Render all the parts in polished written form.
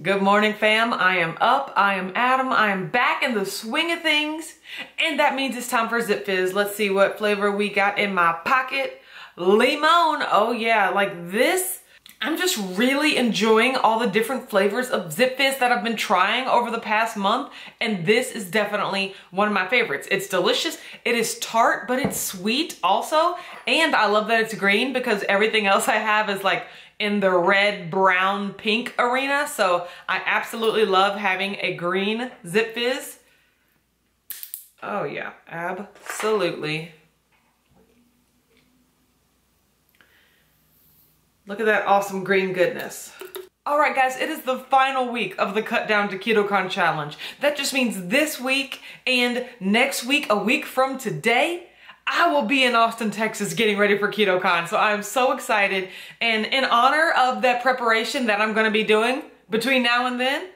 Good morning, fam. I am up. I am Adam. I am back in the swing of things, and that means it's time for Zipfizz. Let's see what flavor we got in my pocket. Limon. Oh yeah, like this. I'm just really enjoying all the different flavors of Zipfizz that I've been trying over the past month, and this is definitely one of my favorites. It's delicious. It is tart, but it's sweet also, and I love that it's green because everything else I have is like in the red, brown, pink arena. So I absolutely love having a green Zipfizz. Oh yeah, absolutely. Look at that awesome green goodness. All right guys, it is the final week of the Cut Down to KetoCon challenge. That just means this week and next week, a week from today, I will be in Austin, Texas getting ready for KetoCon, so I'm so excited. And in honor of that preparation that I'm gonna be doing between now and then,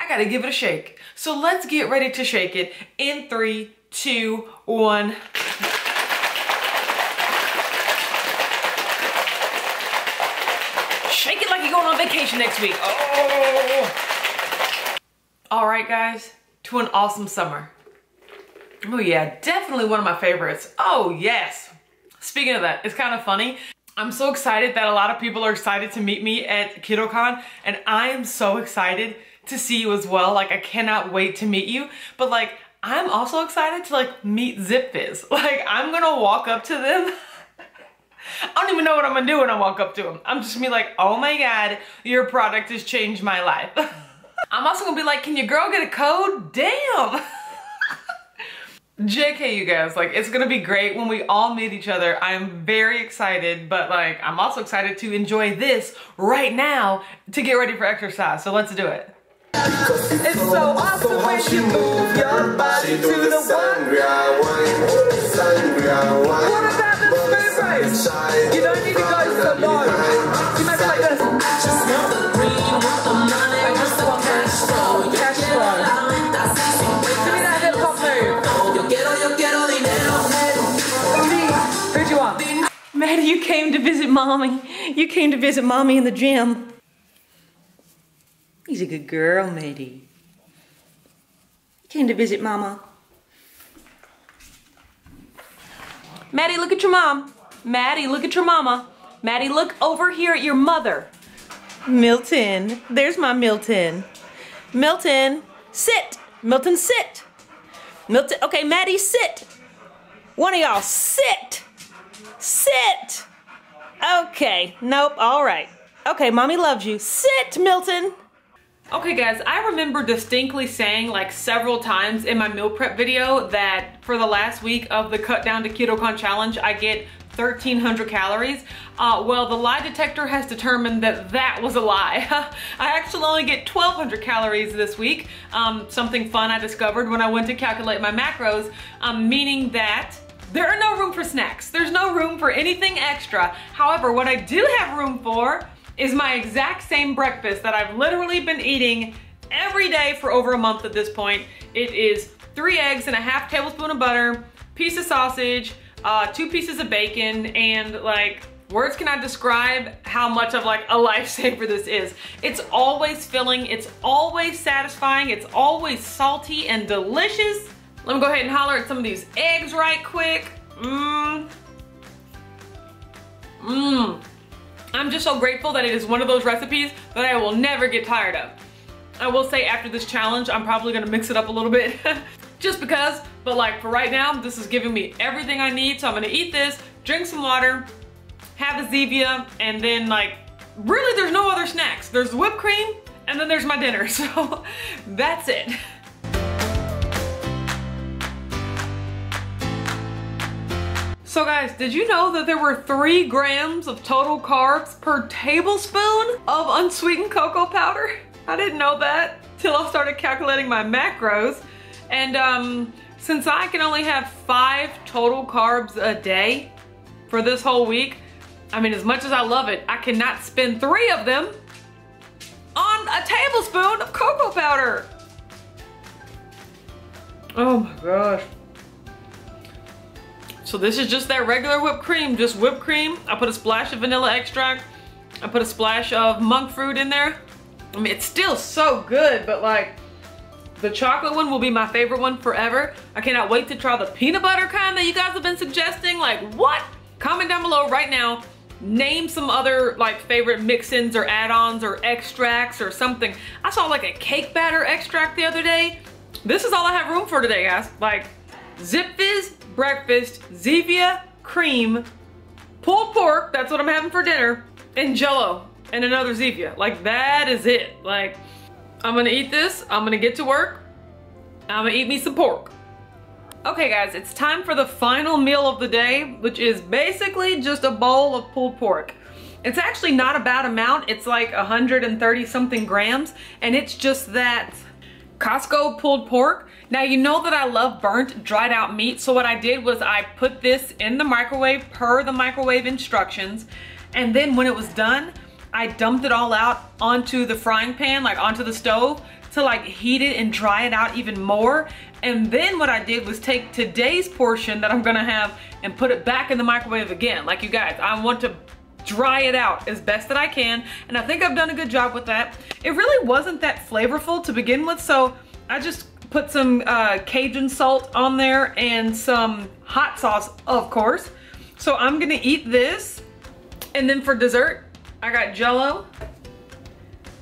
I gotta give it a shake. So let's get ready to shake it in 3, 2, 1. Shake it like you're going on vacation next week. Oh! All right, guys, to an awesome summer. Oh yeah, definitely one of my favorites. Oh yes. Speaking of that, it's kind of funny. I'm so excited that a lot of people are excited to meet me at KetoCon, and I am so excited to see you as well. Like, I cannot wait to meet you, but like, I'm also excited to like meet Zipfizz. Like, I'm gonna walk up to them. I don't even know what I'm gonna do when I walk up to them. I'm just gonna be like, oh my God, your product has changed my life. I'm also gonna be like, can your girl get a code? Damn. JK, you guys, like, it's gonna be great when we all meet each other. I'm very excited, but like, I'm also excited to enjoy this right now to get ready for exercise. So let's do it. It's so awesome when you move your body to the sangria wine. What about this favorite? You don't need to go to the bar. You might be like this. Maddie, you came to visit mommy. You came to visit mommy in the gym. He's a good girl, Maddie. You came to visit mama. Maddie, look at your mom. Maddie, look at your mama. Maddie, look over here at your mother. Milton, there's my Milton. Milton, sit. Milton, sit. Milton, okay, Maddie, sit. One of y'all, sit. Sit. Okay. Nope. All right. Okay. Mommy loves you. Sit, Milton. Okay guys, I remember distinctly saying like several times in my meal prep video that for the last week of the Cut Down to KetoCon challenge, I get 1,300 calories. Well, the lie detector has determined that that was a lie. I actually only get 1,200 calories this week. Something fun I discovered when I went to calculate my macros, meaning that there are no room for snacks. There's no room for anything extra. However, what I do have room for is my exact same breakfast that I've literally been eating every day for over a month at this point. It is 3 eggs and a half tablespoon of butter, piece of sausage, 2 pieces of bacon, and like, words cannot describe how much of like a lifesaver this is. It's always filling, it's always satisfying, it's always salty and delicious. Let me go ahead and holler at some of these eggs right quick. I'm just so grateful that it is one of those recipes that I will never get tired of. I will say after this challenge, I'm probably gonna mix it up a little bit just because, but like for right now, this is giving me everything I need. So I'm gonna eat this, drink some water, have a Zevia, and then like, really there's no other snacks. There's whipped cream, and then there's my dinner. So that's it. So guys, did you know that there were 3 grams of total carbs per tablespoon of unsweetened cocoa powder? I didn't know that till I started calculating my macros. And since I can only have 5 total carbs a day for this whole week, I mean, as much as I love it, I cannot spend 3 of them on a tablespoon of cocoa powder. Oh my gosh. So this is just that regular whipped cream, just whipped cream. I put a splash of vanilla extract. I put a splash of monk fruit in there. I mean, it's still so good, but like the chocolate one will be my favorite one forever. I cannot wait to try the peanut butter kind that you guys have been suggesting. Like, what? Comment down below right now. Name some other like favorite mix-ins or add-ons or extracts or something. I saw like a cake batter extract the other day. This is all I have room for today, guys. Like Zipfizz breakfast, Zevia cream, pulled pork, that's what I'm having for dinner, and Jell-O and another Zevia. Like that is it. Like I'm gonna eat this, I'm gonna get to work, I'm gonna eat me some pork. Okay guys, it's time for the final meal of the day, which is basically just a bowl of pulled pork. It's actually not a bad amount. It's like 130 something grams, and it's just that Costco pulled pork. Now you know that I love burnt, dried out meat, so what I did was I put this in the microwave per the microwave instructions, and then when it was done, I dumped it all out onto the frying pan, like onto the stove, to like heat it and dry it out even more. And then what I did was take today's portion that I'm gonna have and put it back in the microwave again. Like you guys, I want to dry it out as best that I can, and I think I've done a good job with that. It really wasn't that flavorful to begin with, so I just put some Cajun salt on there and some hot sauce, of course. So I'm gonna eat this, and then for dessert, I got Jell-O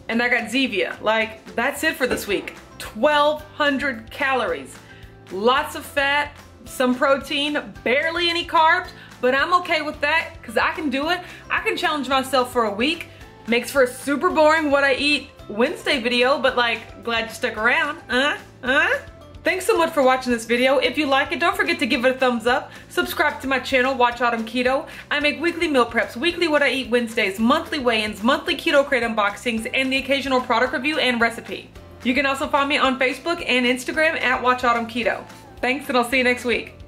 and I got Zevia. Like, that's it for this week. 1,200 calories, lots of fat, some protein, barely any carbs, but I'm okay with that because I can do it. I can challenge myself for a week. Makes for a super boring what I eat Wednesday video, but like, glad you stuck around. Thanks so much for watching this video. If you like it, don't forget to give it a thumbs up. Subscribe to my channel, Watch Autumn Keto. I make weekly meal preps, weekly what I eat Wednesdays, monthly weigh-ins, monthly keto crate unboxings, and the occasional product review and recipe. You can also find me on Facebook and Instagram at Watch Autumn Keto. Thanks, and I'll see you next week.